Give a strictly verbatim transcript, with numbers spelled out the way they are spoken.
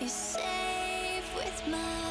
You're safe with my